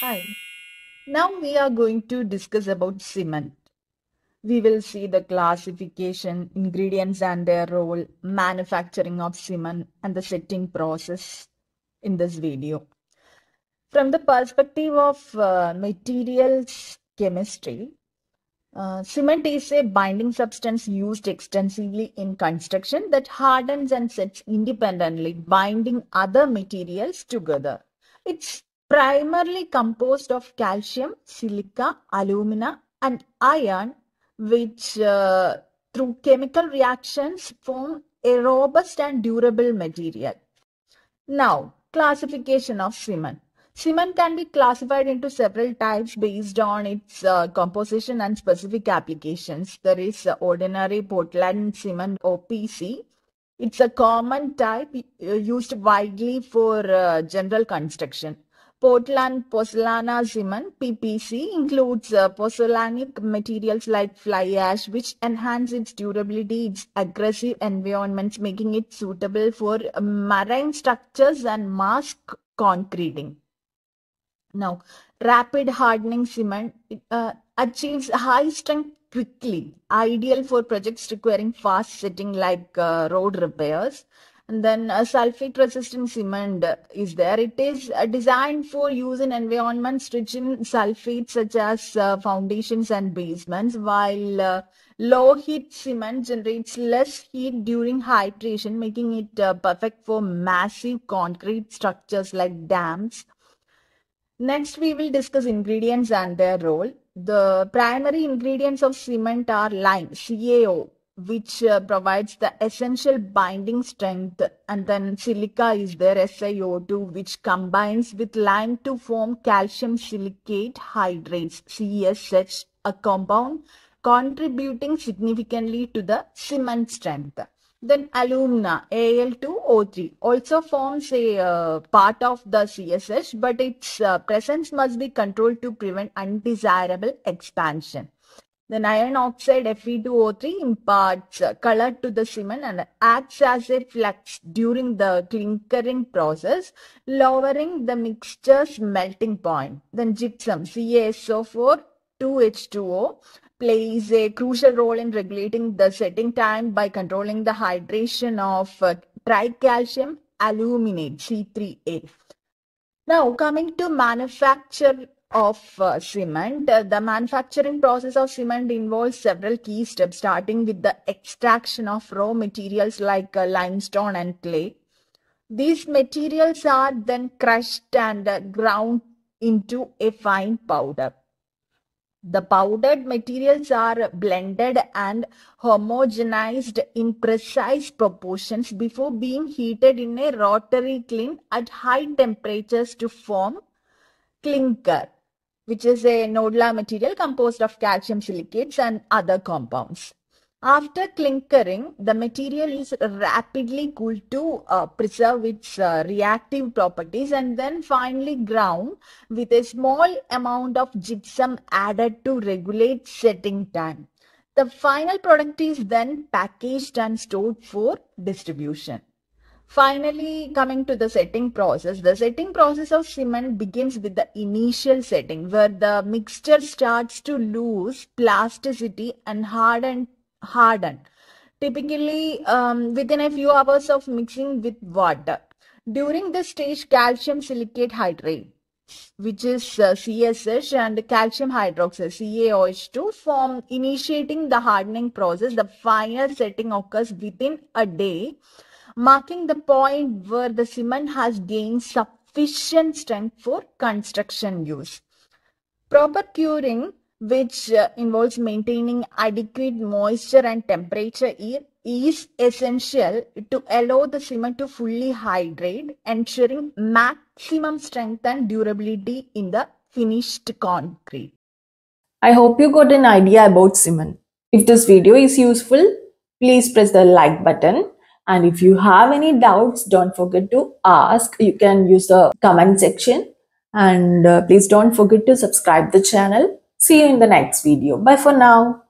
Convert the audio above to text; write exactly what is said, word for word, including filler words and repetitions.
Hi, now we are going to discuss about cement. We will see the classification, ingredients and their role, manufacturing of cement and the setting process in this video. From the perspective of uh, materials chemistry, uh, cement is a binding substance used extensively in construction that hardens and sets independently, binding other materials together. It's primarily composed of calcium, silica, alumina and iron, which uh, through chemical reactions form a robust and durable material. Now, classification of cement. Cement can be classified into several types based on its uh, composition and specific applications. There is uh, ordinary Portland cement O P C. It's a common type uh, used widely for uh, general construction. Portland pozzolana cement P P C includes uh, pozzolanic materials like fly ash, which enhance its durability, its aggressive environments, making it suitable for marine structures and mass concreting. Now, rapid hardening cement it, uh, achieves high strength quickly, ideal for projects requiring fast setting like uh, road repairs. And then uh, sulfate resistant cement is there. It is uh, designed for use in environments rich in sulfates such as uh, foundations and basements, while uh, low heat cement generates less heat during hydration, making it uh, perfect for massive concrete structures like dams. Next, we will discuss ingredients and their role. The primary ingredients of cement are lime, C A O, which uh, provides the essential binding strength, and then silica is there, S i O two, which combines with lime to form calcium silicate hydrates, C S H, a compound contributing significantly to the cement strength. Then alumina, A L two O three, also forms a uh, part of the C S H, but its uh, presence must be controlled to prevent undesirable expansion. Then iron oxide F e two O three imparts color to the cement and acts as a flux during the clinkering process, lowering the mixture's melting point. Then gypsum C a S O four two H two O plays a crucial role in regulating the setting time by controlling the hydration of uh, tricalcium aluminate C three A. Now coming to manufacture of uh, cement. Uh, the manufacturing process of cement involves several key steps, starting with the extraction of raw materials like uh, limestone and clay. These materials are then crushed and uh, ground into a fine powder. The powdered materials are blended and homogenized in precise proportions before being heated in a rotary kiln at high temperatures to form clinker, which is a nodular material composed of calcium silicates and other compounds. After clinkering, the material is rapidly cooled to uh, preserve its uh, reactive properties and then finally ground with a small amount of gypsum added to regulate setting time. The final product is then packaged and stored for distribution. Finally, coming to the setting process, the setting process of cement begins with the initial setting where the mixture starts to lose plasticity and harden. harden. Typically, um, within a few hours of mixing with water. During this stage, calcium silicate hydrate, which is uh, C S H, and calcium hydroxide C a O H two form, initiating the hardening process. The final setting occurs within a day, marking the point where the cement has gained sufficient strength for construction use. Proper curing, which uh, involves maintaining adequate moisture and temperature, is essential to allow the cement to fully hydrate, ensuring maximum strength and durability in the finished concrete. I hope you got an idea about cement. If this video is useful, please press the like button. And if you have any doubts, don't forget to ask. You can use the comment section. And uh, please don't forget to subscribe the channel. See you in the next video. Bye for now.